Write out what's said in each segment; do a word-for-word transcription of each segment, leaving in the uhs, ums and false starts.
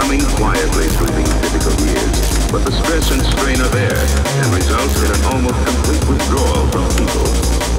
coming quietly through these difficult years, but the stress and strain of air can result in an almost complete withdrawal from people.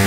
We